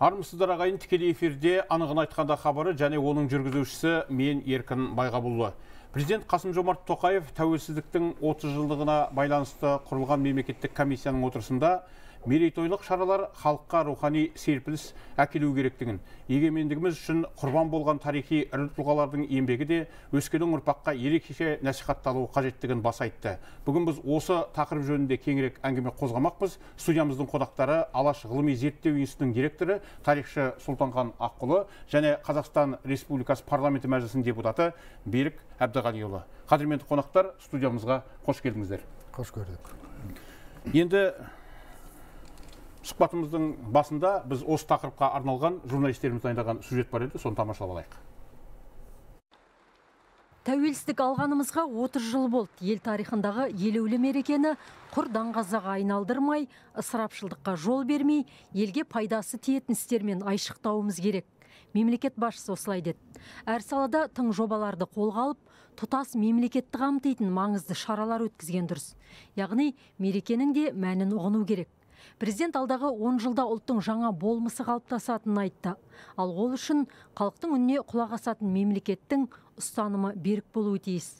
Армысыздар ағайын, тікелей эфирде анығын айтқанда хабары және оның жүргізушісі мен Еркін Байқабыл. Президент Қасым-Жомарт Тоқаев тәуелсіздіктің 30 жылдығына байланысты құрылған мемлекеттік комиссияның отырысында мерейтойлық шаралар халыққа рухани серпіліс әкелу керектігін, егемендігіміз үшін құрбан болған тарихи ірі тұлғалардың еңбегі де өскелең ұрпаққа ерекше насихатталу қажеттігін баса айтты. Бүгін біз осы тақырып жөнінде кеңірек әңгіме қозғамақпыз. Студиямыздың қонақтары Алаш ғылыми зерттеу институтының директоры, тарихшы Сұлтанхан Аққұлы және Қазақстан Республикасы парламенті мәжілісінің депутаты Берік Әбдіғалиұлы. Қадірменді қонақтар, студиямызға қош келдіңіздер. Қош көрдік. Енді сұхбатымыздың басында біз осы тақырыпқа арналған журналистеріміз дайындаған сюжет бар еді, соны тамашалап алайық. Тәуелсіздік алғанымызға 30 жыл болды. Ел тарихындағы елеулі мерекені құр даңғазаға айналдырмай, ысырапшылдыққа жол бермей, елге пайдасы тиетін істермен айшықтауымыз керек. Мемлекет басшысы осылай деді. Әр салада тың жобаларды қолға алып, тұтас мемлекетті қамтитын маңызды шаралар өткізген дұрыс. Яғни, мерекенің де мәнін ұғыну керек. Президент алдағы 10 жылда ұлттың жаңа болмысы қалыптасатынын айтты. Ал ол үшін халықтың үніне құлақ асатын мемлекеттің ұстанымы берік болуы тиіс.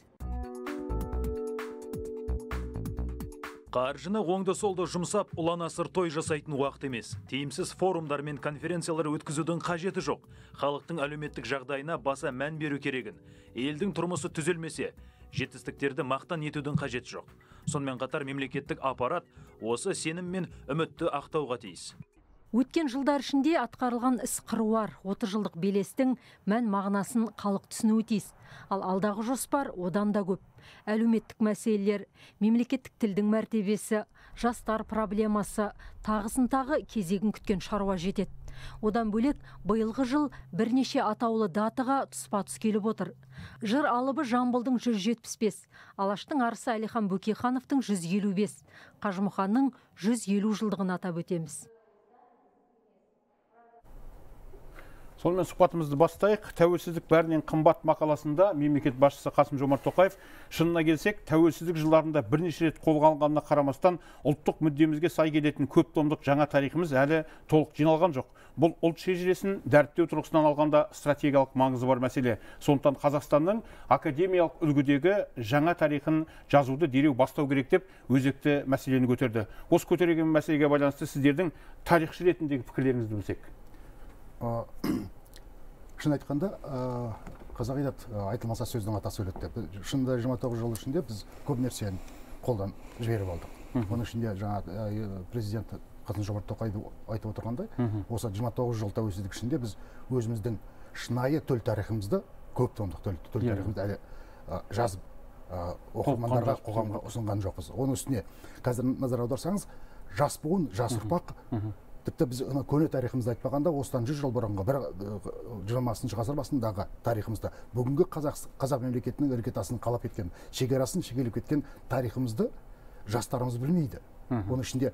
Қаржыны оңды-солды жұмсап, ұлан-асыр той жасайтын уақыт емес. Тиімсіз форумдар мен конференциялар өткізудің қажеті жоқ. Халықтың әлеуметтік жағдайына баса мән беру керегін. Елдің тұрмысы түзелмесе, жетістіктерді мақтан етудің қажет жоқ. Сонымен қатар мемлекеттік аппарат осы сенім мен үмітті ақтауға тиіс. Өткен жылдар ішінде атқарылған іс қыруар, 30 жылдық белестің мән мағынасын халық түсінуі тиіс. Ал алдағы жоспар одан да көп. Әлеуметтік мәселелер, мемлекеттік тілдің мәртебесі, жастар проблемасы, тағысын тағы кезегін күткен шаруа жетеді. Одан бөлек, биылғы жыл бірнеше атаулы датаға тұспа-тұс келіп отыр. Жыр алыбы Жамбылдың 175, Алаштың арысы Әлихан Бөкейхановтың 155, Қажымұханның 150 жылдығын атап өтеміз. Сонымен сұхбатымызды бастайық. Тәуелсіздік бәрінен қымбат мақаласында мемлекет басшысы Қасым-Жомарт Тоқаев шынына келсек, тәуелсіздік жылдарында бірнеше рет қолға алынғанына қарамастан ұлттық мүддемізге сай келетін көп томдық жаңа тарихымыз әлі толық жиналған жоқ. Бұл ұлт шежіресін дәріптеу тұрғысынан алғанда стратегиялық маңызы бар мәселе. Сондықтан Қазақстанның академиялық үлгідегі жаңа тарихын жазуды дереу бастау керек деп өзекті мәселені көтерді. Осы көтерген мәселеге байланысты сіздердің тарихшы ретіндегі пікірлеріңізді білсек. Шын айтқанда, қазақ елі айтылмаса сөздің атасы өледі. Шынында 29 жыл ішінде біз көп нәрсені қолдан жіберіп алдық. Оның ішінде жаңа президент Қасым-Жомарт Тоқаев айтып отырғандай, осы 29 жыл тәуелсіздік ішінде біз өзіміздің шынайы төл тарихымызды, көп томдық төл тарихымызды әлі жазып оқырмандарға, қоғамға ұсынған жоқпыз. Оның үстіне қазір назар аударсаңыз, жас буын, жас ұрпақ тіпті біз көне тарихымызды айтпағанда, осыдан 100 жыл бұрынғы, 20-шы ғасыр басындағы тарихымызды, бүгінгі қазақ мемлекетінің іргетасын қалап кеткен, шекарасын шегелеп кеткен тарихымызды жастарымыз білмейді. Оның ішінде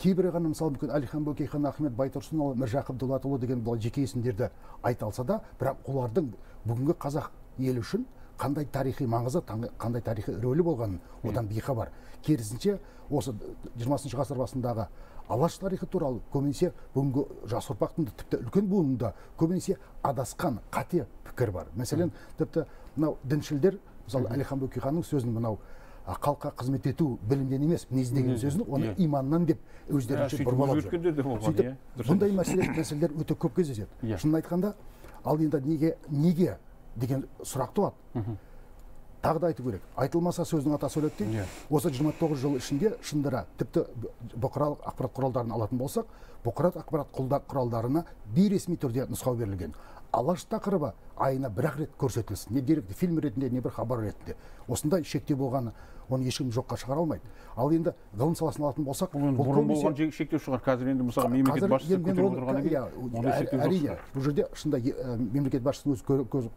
кейбірі ғана, мысалы, мүмкін Әлихан Бөкейхан, Ахмет Байтурсунұлы, Міржақып деген бұл жеке есімдерді айта алса да, бірақ олардың бүгінгі қазақ елі үшін қандай тарихи маңызы, қандай тарихи рөлі болғанын одан бейхабар. Керісінше, осы 20-шы ғасыр басындағы Алаш тарихы туралы көбінесе бүгінгі жас ұрпақтың тіпті үлкен буынында көбінесе адасқан қате пікір бар. Мәселен, тіпті мынау діншілдер, мысалы Әлихан Бөкейханның сөзін мынау халыққа қызмет ету білімден емес, мінезден деген сөзін оны иманнан деп өздерінше бұрмалап жүр. Бұндай мәселелер өте көп кездеседі. Шынын айтқанда, ал енді неге деген сұрақ туады. Тағы да айту керек. Айтылмаса сөздің атасы өледі. Осы 29 жыл ішінде шындыра, тіпті бұқаралық ақпарат құралдарын алатын болсақ, бұқаралық ақпарат құралдарына бейресми түрде нұсқау берілген. Алаш тақырыбы айына бір-ақ рет көрсетілсін. Не деректі фильм ретінде, не бір хабар ретінде. Осындай шектеу болғаны, оны ешкім жоққа шығара алмайды. Ал енді ғылым саласын алатын болсақ, бұрын болған шектеу шығар. Қазір енді мысалы мемлекет басшысы көтеріп отырған екен. Әрине, бұл жерде шында мемлекет басшысын өзі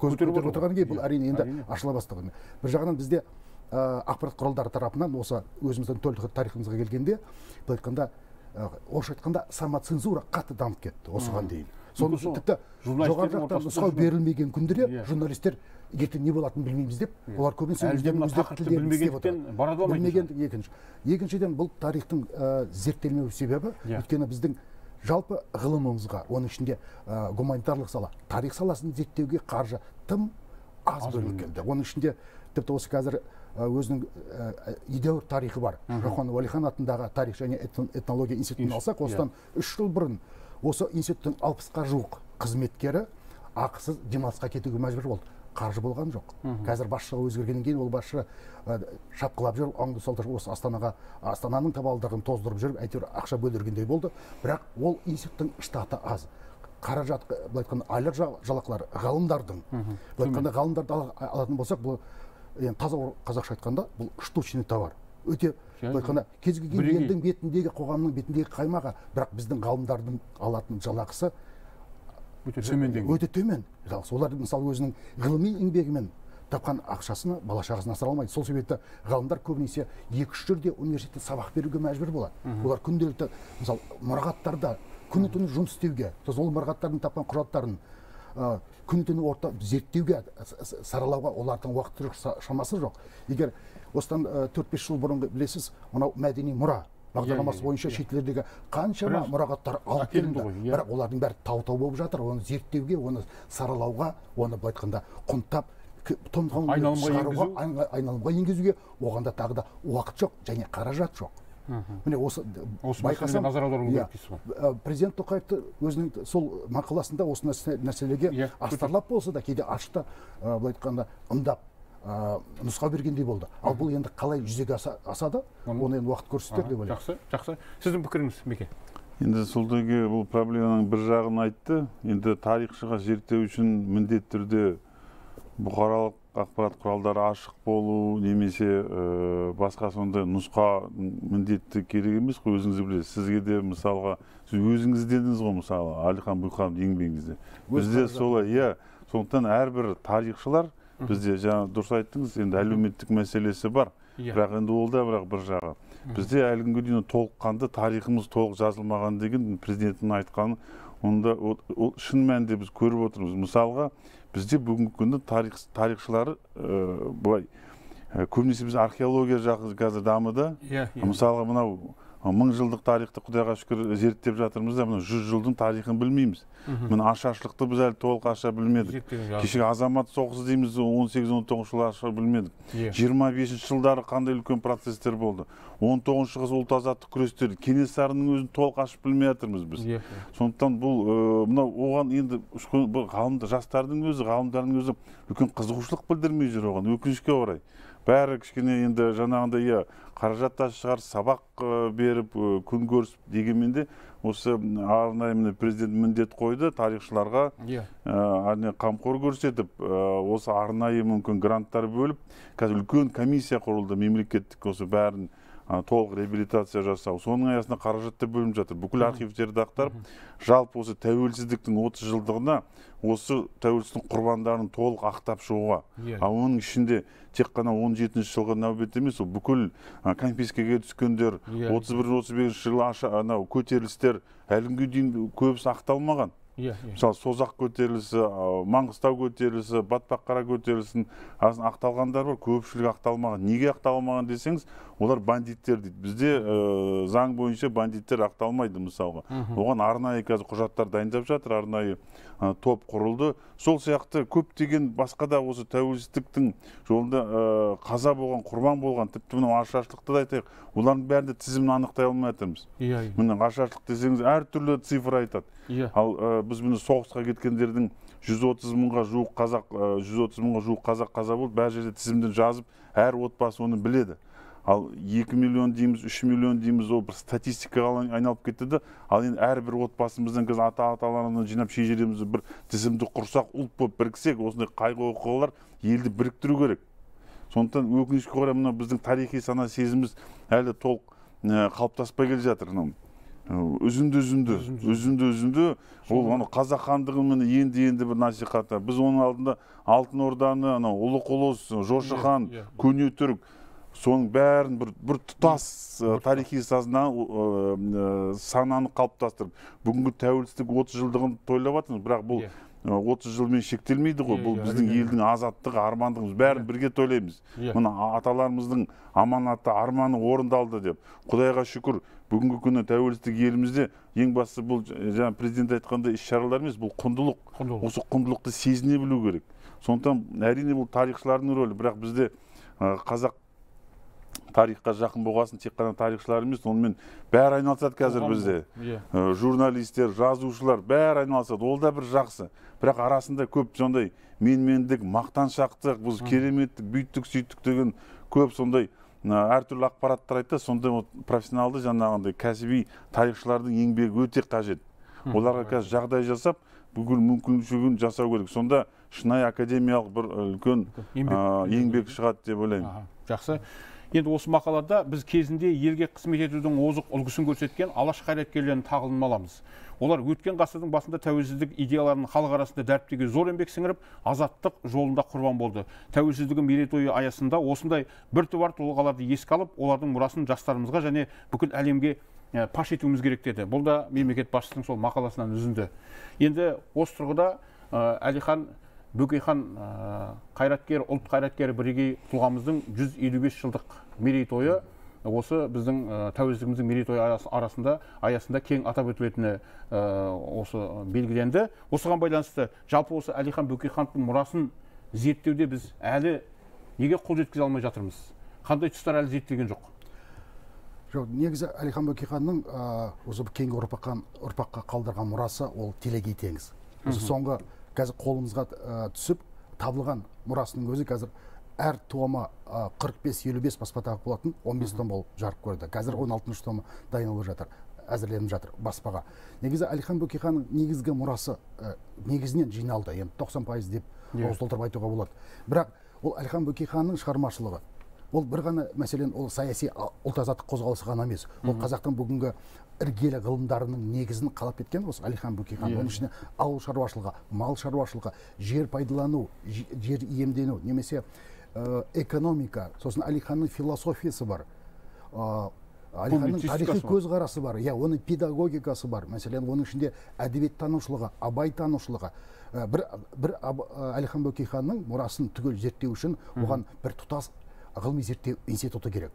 көтеріп отырған екен, бұл әрине енді ашыла бастаған. Бір жағынан бізде ақпарат құралдары тарапынан осы өзіміздің төл тарихымызға келгенде, былай айтқанда, самоцензура қатты дамып кетті осыған дейін. Sonuçta tüpte jogarlıktan nusxa verilmegen kündere jurnalistler ертең не болатынын билбейбиз деп, алар көбүнсө өздөрүнүн тактиктерин билбегендиктен бара албайт. Билбегендик экинчи. Экинчиден бул тарихтин зерттелмеу себеби, өткөнү биздин жалпы ғылымымызға, оның ішінде гуманитарлық сала, тарих саласын зерттеуге қаржы тым аз бөлінген. Оның ішінде тіпті осы қазір өзінің едәуір тарихы бар. Рахманов Әлихан атындағы тарих және этнология институтын алсақ, осыдан 3 жыл бұрын осы институттың 60-қа жуық қызметкері ақысыз демалысқа кетуге мәжбүр болды. Қаржы болған жоқ. Қазір басшыға өзгергеннен кейін ол басшы шапқылап жүріп, аңды солтыр осы Астанаға, Астананың табалдырығын тоздырып жүріп, әйтеуір ақша бөлдіргендей болды. Бірақ ол институттың штаты аз. Қаражат, былай айтқанда, айлық жалақылар ғалымдардың. Былай айтқанда, ғалымдарды алатын болсақ, бұл таза қазақша айтқанда, бұл штучный товар. Өте, былай айтқанда, кез келген елдің бетіндегі, қоғамның бетіндегі қаймағы, бірақ біздің ғалымдардың алатын жалақысы өте төмен. Олар мысалы өзінің ғылыми еңбегімен тапқан ақшасына бала шағасына асыра алмайды. Сол себепті ғалымдар көбінесе 2-3 жерде университетте сабақ беруге мәжбүр болады. Олар күнделікті мысалы мұрағаттарда күні-түні жұмыс істеуге, ол мұрағаттардың тапқан құжаттарын күні-түні орта зерттеуге, саралауға олардың уақыты шамасы жоқ. Егер осыдан 4-5 жыл бұрынғы білесіз, мынау мәдени мұра бағдарламасы бойынша шетелдегі қаншама мұрағаттар алып келінді. Бірақ олардың бәрі тау-тау болып жатыр. Оны зерттеуге, оны саралауға, оны былай айтқанда құнттап, айналымға енгізуге, оғанда тағы да уақыт жоқ және қаражат жоқ. Міне осы байқасам, президент Тоқаевты өзінің сол мақаласында осы нәрселеге астарлап болса да, кейде ашта былай айтқанда ымдап нұсқа бергендей болды. Ал бұл енді қалай жүзеге асады, оны енді уақыт көрсетер деп ойлаймын. Жақсы, жақсы. Сіздің пікіріңіз, Меке? Енді Сұлтанге бұл проблеманың бір жағын айтты. Енді тарихшыға зерттеу үшін міндетті түрде бұқаралық ақпарат құралдары ашық болу, немесе басқа сондай нұсқа міндетті керек емес қой, өзіңіз білесіз. Сізге де мысалға, сіз өзіңіз дедіңіз ғой мысалы, Әлихан Бөкейхан еңбегіңізде. Бізде солай, иә, сондықтан әрбір тарихшылар бізде жаңа дұрыс айттыңыз, енді әлеуметтік мәселесі бар, бірақ енді ол да бір жағы. Бізде әлі күнге дейін толыққанды тарихымыз толық жазылмаған деген президенттің айтқаны, онда ол шын мәнде біз көріп отырмыз. Мысалға, бізде бүгінгі күнде тарихшылары былай көбінесе біз археология жағы қазір дамыды. Мысалға, мынау 1000 жылдық тарихты құдайға шүкір зерттеп жатырмыз да, мына 100 жылдың тарихын білмейміз. Мына ашашлықты біз әлі толық аша білмедік. Кешегі азамат соғысы дейміз, 18-19 жылы аша білмедік. 25 жылдары қандай үлкен процестер болды. 19-шы қыз ұлт азаттық күрестері, Кенесарының өзін толық ашып білмей жатырмыз біз. Сондықтан бұл мына оған енді ғалымдар, жастардың өзі, ғалымдардың өзі үлкен қызығушылық білдірмей жүр оған, өкінішке орай. Бәрі кішкене енді жаңағында иә қаражатта шығар сабақ беріп күн көрсіп дегенменде осы арнайы президент міндет қойды тарихшыларға қамқор көрсетіп осы арнайы мүмкін гранттар бөліп қазір үлкен комиссия құрылды мемлекеттік осы бәрін толық реабилитация жасау. Соның аясында қаражатты бөлініп жатыр. Бүкіл архивтерді ақтарып, жалпы осы тәуелсіздіктің 30 жылдығына осы тәуелсіздіктің құрбандарын толық ақтап шығуға. Ал оның ішінде тек қана 17 жылғы нәубет емес, бүкіл конфискеге түскендер, 31-35 жылы аша көтерілістер әлі күнге дейін көбісі ақталмаған. Мысалы, Созақ көтерілісі, Маңғыстау көтерілісі, Батпаққара көтерілісін ақталғандар бар, көпшілік ақталмаған. Неге ақталмаған десеңіз, олар бандиттер дейді. Бізде заң бойынша бандиттер ақталмайды мысалға. Оған арнайы қазір құжаттар дайындап жатыр, арнайы топ құрылды. Сол сияқты көптеген басқа да осы тәуелсіздіктің жолында қаза болған, құрбан болған, тіпті мына ашаршылықты да айтайық, олардың бәрінде тізімін анықтай алмай жатырмыз. Міне ашаршылық десеңіз әртүрлі цифр айтады. Ал біз міне соғысқа кеткендердің 130 мыңға жуық қазақ қаза болды. Бәр жерде тізімді жазып, әр отбасы оны біледі. Ал 2 миллион дейміз, 3 миллион дейміз, ол бір статистикаға айналып кетті. Ал енді әрбір отбасымыздың кіз ата-аталарынан жинап шежіремізді бір тізімді құрсақ, ұлт боп біріксек, осындай қайғы-оқиғалар елді біріктіру керек. Сондықтан өкінішке орай мына біздің тарихи сана сезіміз әлі толық қалыптаспай келе жатыр. Үзінді-үзінді. Ол қазақ хандығының енді-енді бір насихаты. Біз оның алдында Алтын Орданы, Ұлы Құлыс, Жошы хан, Көне Түрік Son bern bir tutas tarihi sananı kalıptastırıp bugünkü tәуелсіздік 30 жылдығын тойлап атырмыз, бірақ бұл 30 жылмен шектелмейді ғой. Бұл біздің елдің азаттығы, армандығымыз, бәрін бірге тойлаймыз. Мына аталарымыздың аманаты, арманы орындалды деп. Құдайға шүкір, бүгінгі күні тәуелсіздік елімізде ең бастысы бұл жаңа президент айтқанда іс-шаралар емес, бұл құндылық. Осы құндылықты сезіне білу керек. Сондықтан әрине бұл тарихшылардың рөлі, бірақ бізде қазақ тарихқа жақын болғасын тек қана тарихшыларымыз, онымен бәрі айналысады қазір бізде. Журналистер, жазушылар бәрі айналысады. Ол да бір жақсы. Бірақ арасында көп сондай менмендік, мақтаншақтық, біз кереметтік, бүйттік, сүйттік деген көп сондай әртүрлі ақпараттар айтты. Сондай профессионалды жаңағындай кәсіби тарихшылардың еңбегі өте қажет. Оларға қазір жағдай жасап, бүгін мүмкіншілігін жасау керек. Сонда шынайы академиялық бір үлкен еңбек шығады деп ойлаймын. Жақсы. Енді осы мақалада біз кезінде елге қызмет етудің озық үлгісін көрсеткен алаш қайраткерлерін тағылымдаламыз. Олар өткен ғасырдың басында тәуелсіздік идеяларын халық арасында дәріптеуге зор еңбек сіңіріп, азаттық жолында құрбан болды. Тәуелсіздігінің мерейтойы аясында осындай біртуар тұлғаларды еске алып, олардың мұрасын жастарымызға және бүкіл әлемге паш етуіміз керек деді. Бұл да мемлекет басшысының сол мақаласынан үзінді. Енді осы тұрғыда Әлихан Бөкейхан қайраткер, ұлт қайраткері бірегей тұлғамыздың 155 жылдық мерейтойы осы біздің тәуелсіздігіміздің мерейтойы аясында кең атап өтілетіні осы белгіленді. Осыған байланысты жалпы осы Әлихан Бөкейхановтың мұрасын зерттеуде біз әлі неге қол жеткізе алмай жатырмыз? Қандай тұстар әлі зерттелген жоқ? Жоқ, негізі Әлихан Бөкейханның осы кеңгі ұрпаққа қалдырған мұрасы ол телегей теңіз. Осы соңғы қазір қолымызға түсіп, табылған мұрасының өзі қазір әр тома 45-55 баспадағы болатын 15 том болып жарық көрді. Қазір 16-шы томы дайындалып жатыр, әзірленіп жатыр баспаға. Негізі Әлихан Бөкейханның негізгі мұрасы негізінен жиналды, енді 90% деп толтырып айтуға болады. Бірақ ол Әлихан Бөкейханның шығармашылығы. Ол бір ғана мәселен ол саяси ұлт азаттық қозғалысы ғана емес. Ол қазақтың бүгінгі іргелі ғылымдарының негізін қалап кеткен осы Әлихан Бөкейхан. Оның ішінде ауыл шаруашылығы, мал шаруашылығы, жер пайдалану, жер иемдену, немесе экономика, сосын Әлиханның философиясы бар. Әлиханның тарихи көзқарасы бар, оның педагогикасы бар. Мәселен, оның ішінде әдебиет танушылығы, абай танушылығы. Бір Әлихан Бөкейханның мұрасын түгел зерттеу үшін оған бір тұтас ғылыми зерттеу институты керек.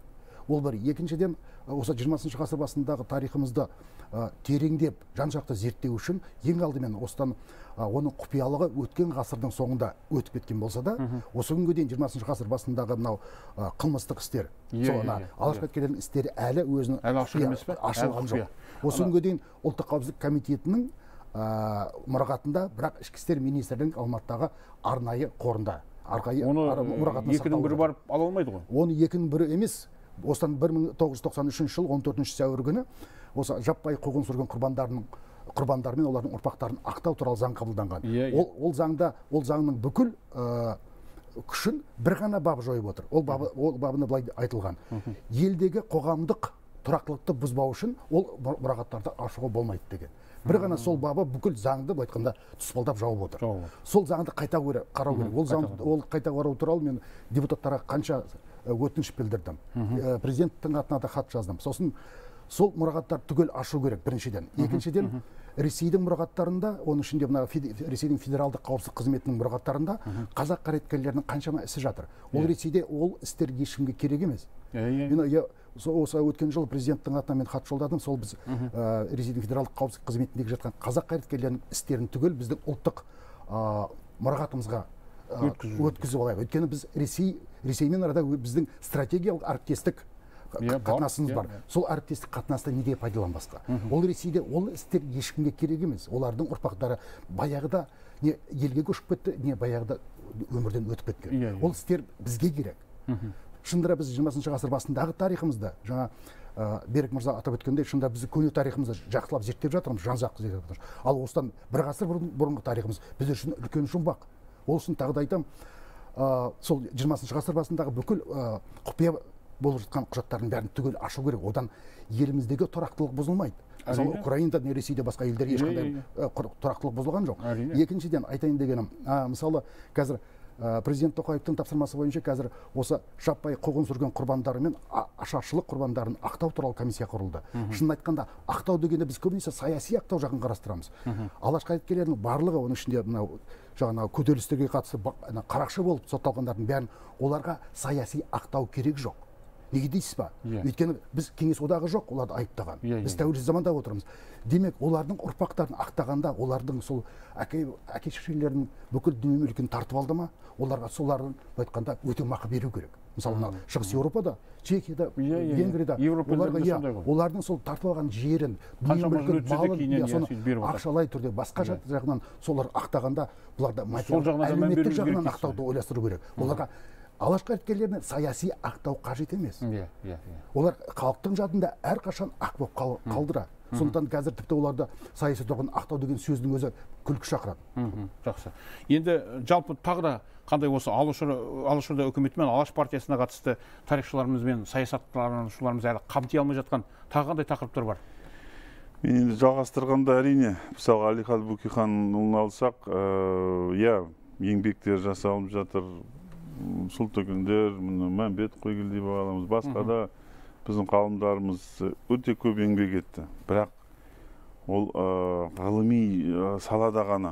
Ол бір. Екіншіден, осы 20-ші ғасыр басындағы тарихымызды тереңдеп, жаншақты зерттеу үшін ең алдымен осыдан оның құпиялығы өткен ғасырдың соңында өтіп кеткен болса да, осы күнге дейін 20-ші ғасыр басындағы мынау қылмыстық істер, алаш қайраткерлерінің істері әлі өзінің ашылған жоқ. Осы күнге дейін ұлттық қауіпсіздік комитетінің мұрағатында, бірақ ішкі істер министрлігінің Алматыдағы арнайы қорында. Оны екінің бірі барып ала алмайды ғой? Оны екінің бірі емес. Осыдан 1993 жыл 14 сәуір күні осы жаппай қуғын сүргін құрбандар мен олардың ұрпақтарын ақтау туралы заң қабылданған. Ол заңда, ол заңның бүкіл күшін бір ғана бабы жойып отыр. Ол бабында былай айтылған: елдегі қоғамдық тұрақтылықты бұзбау үшін ол мұрағаттарды ашуға болмайды деген. Бір ғана сол бабы бүкіл заңды былай айтқанда тұспалдап жауып отыр. Сол заңды қайта қарау керек. Ол заңды қайта қарау туралы мен депутаттарға қанша өтініш білдірдім. Президенттің атына да хат жаздым. Сосын сол мұрағаттар түгел ашу керек біріншіден. Екіншіден, Ресейдің мұрағаттарында, оның ішінде мына Ресейдің федералдық қауіпсіздік қызметінің мұрағаттарында қазақ қайраткерлерінің қаншама ісі жатыр. Ол Ресейде ол істер ешкімге керек емес. Осы өткен жылы президенттің атына мен хат жолдадым. Сол біз Ресейдің федералдық қауіпсіздік қызметіндегі жатқан қазақ қайраткерлерінің істерін түгел біздің ұлттық мұрағатымызға өткізіп алайық. Өйткені біз Ресеймен арада біздің стратегиялық әріптестік қатынасымыз бар. Сол әріптестік қатынасты неге пайдаланбасқа? Ол Ресейде ол істер ешкімге керек емес. Олардың ұрпақтары баяғыда не елге көшіп кетті, не баяғыда өмірден өтіп кеткен. Ол істер бізге керек. Шындыра біз 20-ші ғасыр басындағы тарихымызда, жаңа Берік мырза атап өткендей, шында біз көне тарихымызды жақсылап зерттеп жатырмыз, жан жақты зерттеп жатырмыз. Ал осыдан бір ғасыр бұрынғы тарихымыз біз үшін үлкен жұмбақ. Ол үшін тағы да айтам, сол 20-ші ғасыр басындағы бүкіл құпия болып жатқан құжаттардың бәрін түгел ашу керек. Одан еліміздегі тұрақтылық бұзылмайды. Мысалы Украинада, Ресейде, басқа елдерде ешқандай тұрақтылық бұзылған жоқ. Екіншіден айтайын дегенім, мысалы қазір Президент Тоқаевтың тапсырмасы бойынша қазір осы жаппай қуғын сүрген құрбандары мен ашаршылық құрбандарын ақтау туралы комиссия құрылды. Шынын айтқанда, ақтау дегенде біз көбінесе саяси ақтау жағын қарастырамыз. Алаш қайраткерлерінің барлығы, оның ішінде мынау жаңағы көтерілістерге қатысты қарақшы болып сотталғандардың бәрін, оларға саяси ақтау керек жоқ. Неге дейсіз ба? Өйткені біз кеңес одағы жоқ, оларды айыптаған. Біз тәуелсіз заманда отырмыз. Демек, олардың ұрпақтарын ақтағанда, олардың сол әке-шешелерінің бүкіл дүние мүлкін тартып алды ма? Оларға солардың айтқанда өтемақы беру керек. Мысалы, Шығыс Еуропада, Чехияда, Венгрияда, олардың сол тартып алған жерін, дүние мүлкін, малын ақшалай түрде басқа жағынан солар ақтағанда, бұларда әлеуметтік жағынан ақтауды ойластыру керек. Оларға Алаш қайраткерлеріне саяси ақтау қажет емес. Олар халықтың жадында әрқашан ақ болып қалдыра. Сондықтан қазір тіпті оларда саяси тұрғын ақтау деген сөздің өзі күлкі шақырады. Жақсы. Енді жалпы тағы да қандай осы Алашорда үкіметімен, Алаш партиясына қатысты тарихшыларымыз бен саясаттанушыларымыз әлі қамти алмай жатқан тағы қандай тақырыптар бар? Мен енді жалғастырғанда әрине, мысалы Әлихан Бөкейханұлын алсақ, еңбектер жасалып жатыр. Сол төкіндер, Мәмбет Қойгелдей бағаламыз, басқа да біздің қалымдарымыз өте көп еңбек етті. Бірақ ол ғылыми салада ғана.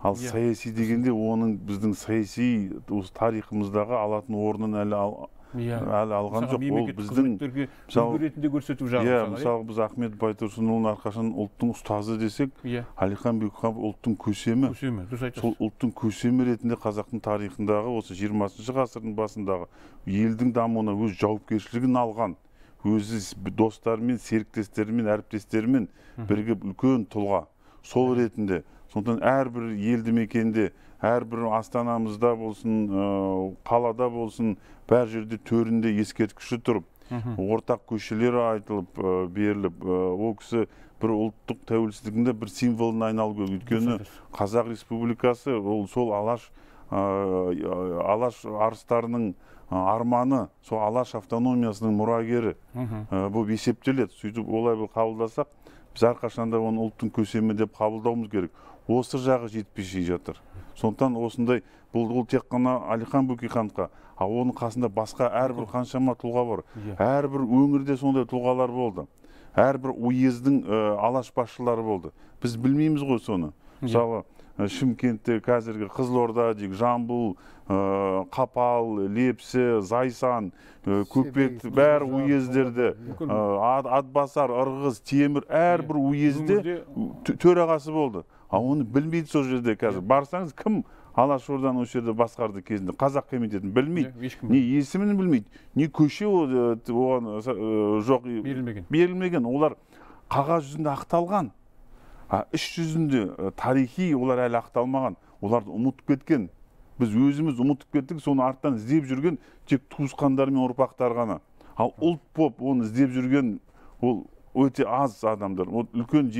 Ал саяси дегенде оның біздің саяси тарихымыздағы алатын орнын әлі алған жоқ. Ол біздің мысалы біз Ахмет Байтұрсынұлын арқашан ұлттың ұстазы десек, Әлихан Бөкейхан ұлттың көсемі. Сол ұлттың көсемі ретінде қазақтың тарихындағы осы 20-ші ғасырдың басындағы елдің дамуына өз жауапкершілігін алған, өзі достарымен, серіктестерімен, әріптестерімен бірігіп үлкен тұлға. Сол ретінде, сондықтан әрбір елді мекенде, әрбір астанамызда болсын, қалада болсын, бәр жерде төрінде ескерткіші тұрып, ортақ көшелері айтылып, беріліп, ол кісі бір ұлттық тәуелсіздігінде бір символын айналып өткені Қазақ Республикасы, ол сол Алаш арыстарының арманы, сол Алаш автономиясының мұрагері бұл есептеледі. Сөйтіп олай бұл қабылдасақ, біз әрқашанда оның ұлттың көсемі деп қабылдауымыз керек. Осы жағы жетпей жатыр. Сондықтан осындай бұл тек қана Әлихан Бөкейхановқа, ал оның қасында басқа әрбір қаншама тұлға бар. Әрбір өңірде сондай тұлғалар болды. Әрбір уездің алаш басшылары болды. Біз білмейміз ғой соны. Мысалы, Шымкентте, қазіргі Қызылорда, Жамбыл, Қапал, Лепсі, Зайсан, Көкпет, бәр уездерді, Атбасар, Ырғыз, Темір, әрбір уезде төрағасы болды. А оны білмейді сол жерде қазір. Барсаңыз, кім Алашордан осы жерде басқарды кезінде? Қазақ комитетін білмейді. Не есімін білмейді, не көше оған жоқ берілмеген. Олар қағаз жүзінде ақталған. Іш жүзінде тарихи олар әлі ақталмаған. Оларды ұмытып кеткен. Біз өзіміз ұмытып кеттік, соны арттан іздеп жүрген тек туысқандар мен ұрпақтар ғана. Ал ұлт боп оны іздеп жүрген ол өте аз адамдар. Үлкен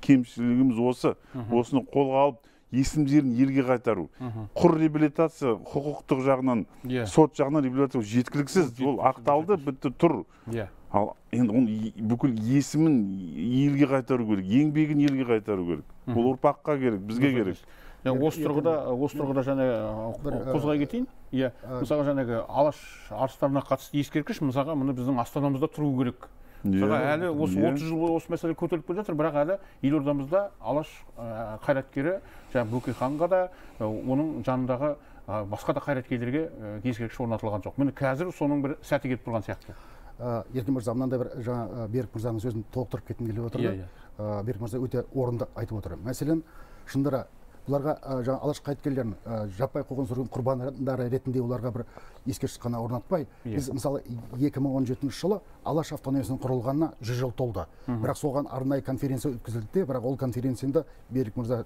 кемшілігіміз осы. Осыны қолға алып, есімдерін елге қайтару. Құр реабилитация, құқықтық жағынан, сот жағынан реабилитация жеткіліксіз. Ол ақталды, бітті тұр. Ал енді оның бүкіл есімін елге қайтару керек, еңбегін елге қайтару керек. Ол ұрпаққа керек, бізге керек. Осы тұрғыда және қозғай кетейін. Мысалға жаңағы Алаш арыстарына қатысты ескерткіш, мысалға мұны біздің астанамызда тұру керек. Әлі осы 30 жыл бойы осы мәселе көтеріліп келе жатыр, бірақ әлі елордамызда Алаш қайраткері Бөкейханға да, оның жанындағы басқа да қайраткерлерге ескерткіш орнатылған жоқ. Міне қазір соның бір сәті кетіп тұрған сияқты. Еркін мырза, мынандай бір жаңа Берік мырзаның сөзін толықтырып кеткім келіп отырды. Берік мырза өте орынды айтып отыр. Мәселен, шындыра, бұларға жаңа Алаш қайраткерлерін жаппай қуғын сүргін құрбандары ретінде оларға бір ескерткіш қана орнатпай, біз мысалы 2017 жылы Алаш автономиясының құрылғанына 100 жыл толды. Бірақ соған арнайы конференция өткізілді, бірақ ол конференцияда Берік мырза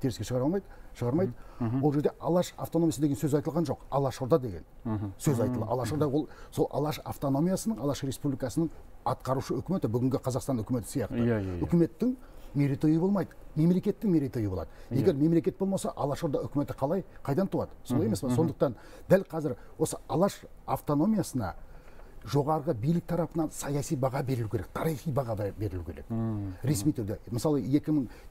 теріске шығармайды. Ол жерде Алаш автономиясы деген сөз айтылған жоқ. Алашорда деген сөз айтылды. Алашорда ол сол Алаш автономиясының, Алаш Республикасының атқарушы үкіметі, бүгінгі Қазақстан үкіметі сияқты. Үкіметтің мерейтойы болмайды, мемлекеттің мерейтойы болады. Егер мемлекет болмаса, Алашорда үкіметі қайдан туады? Солай емес пе? Сондықтан дәл қазір осы Алаш автономиясына жоғарғы билік тарапынан саяси баға берілу керек, тарихи баға берілу керек. Ресми түрде. Мысалы,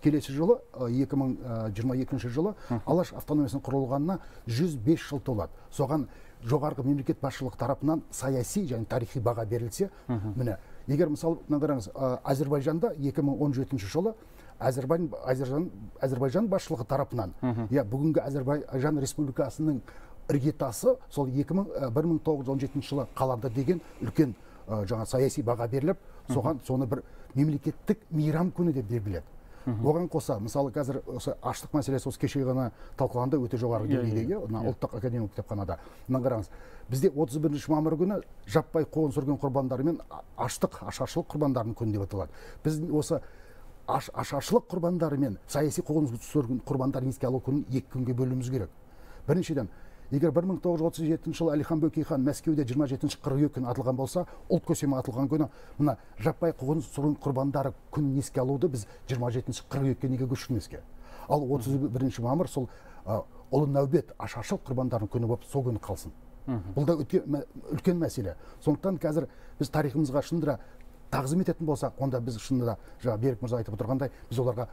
келесі жылы, 2022 жылы Алаш автономиясының құрылғанына 105 жыл толады. Соған жоғарғы мемлекет басшылық тарапынан саяси және тарихи баға берілсе, міне, егер мысалы, назарыңыз, Азербайжанда 2017 жылы Азербайжан басшылығы тарапынан, я бүгінгі Азербайжан Республикасының іргетасы сол 1917 жылы қаланды деген үлкен жаңа саяси баға беріліп, соған соны бір мемлекеттік мейрам күні деп біледі. Оған қоса, мысалы, қазір аштық мәселесі осы кеше ғана талқыланды өте жоғары деңгейдегі ұлттық академиялық кітапханада. Мына қараңыз, бізде 31 мамыр күні жаппай қуғын сүргін құрбандары мен ашаршылық құрбандарының күні деп аталады. Біз осы ашаршылық құрбандары мен саяси қуғын сүргін құрбандарын еске алу күнін екі күнге бөлуіміз керек. Біріншіден, егер 1937 жылы Әлихан Бөкейхан Мәскеуде 27 қыркүйек күні атылған болса, ұлт көсемі атылған күні, мына жаппай қуғын сүргін құрбандары күнін еске алуды біз 27 қыркүйекке неге көшірмеске? Ал 31 мамыр сол ұлы нәубет ашаршылық құрбандарының күні болып сол күні қалсын. Бұл да үлкен мәселе. Сондықтан қазір біз тарихымызға шындыра тағзым ететін болсақ, онда біз шындыра, жаңа Берік мырза айтып отырғандай, біз оларға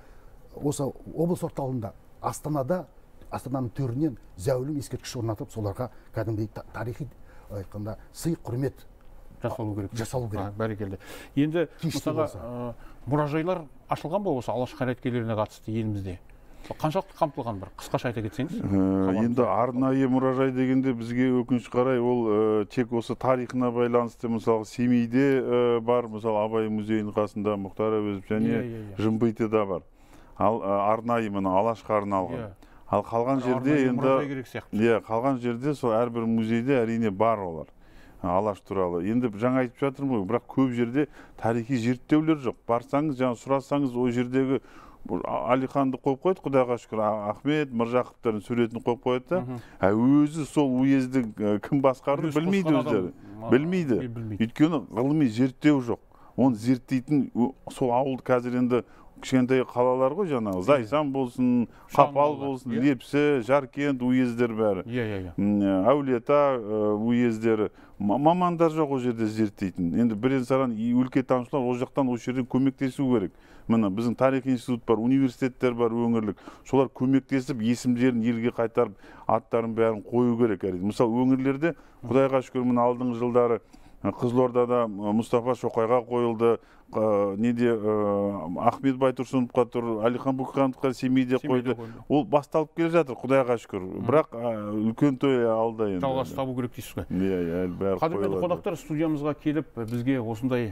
осы облыс орталығында, Астанада Астананың төрінен зәулім ескерткіш орнатып, соларға кәдімгі тарихи айтқанда сый құрмет жасалу керек. Бәрекелді. Енді мысалға мұражайлар ашылған ба осы Алаш қайраткерлеріне қатысты елімізде? Қаншалықты қамтылған бір? Қысқаша айта кетсеңіз. Енді арнайы мұражай дегенде бізге өкінішке қарай ол тек осы тарихына байланысты, мысалы Семейде бар, мысалы Абай музейінің қасында, Мұхтар Әуезов және Жымбитыда бар. Ал арнайы мына Алашқа арналған. Ал қалған жерде енді қалған жерде сол әрбір музейде әрине бар олар Алаш туралы. Енді жаңа айтып жатырмын ғой, бірақ көп жерде тарихи зерттеулер жоқ. Барсаңыз, жаңа сұрасаңыз, ол жердегі Әлиханды қойып қойды, Құдайға шүкір, Ахмет, Мыржақыптардың суретін қойып қойды да, өзі сол уезді кім басқарды білмейді өздері. Білмейді. Өйткені ғылыми зерттеу жоқ. Оны зерттейтін сол ауылды қазір енді кішкентай қалалар ғой, жаңағы Зайсан болсын, Қапал болсын, Лепсі, Жаркент уездер бәрі. Әулиеата уездері. Мамандар жоқ ол жерде зерттейтін. Енді бірен-саран өлке танушылар ол жақтан ол жерден көмектесу керек. Міне, біздің тарих институт бар, университеттер бар, өңірлік. Солар көмектесіп, есімдерін елге қайтарып, аттарын бәрін қою керек әрине. Мысалы, өңірлерде Құдайға шүкір, міне алдыңғы жылдары Қызылордада Мұстафа Шоқайға қойылды, неде Ахмет Байтурсуновқа тұр, Әлихан Бөкейхановқа Семейде қойды. Ол басталып келе жатыр, Құдайға шүкір. Бірақ үлкен той алда енді. Жалғасын табу керек дейсіз ғой. Қадірменді қонақтар, студиямызға келіп, бізге осындай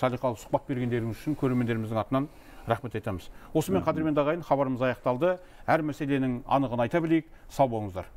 салиқалы сұхбат бергендеріңіз үшін көрермендеріміздің атынан рахмет айтамыз. Осымен қадірменді ағайын, хабарымыз аяқталды. Әр мәселенің анығын айта білейік. Сау болыңыздар.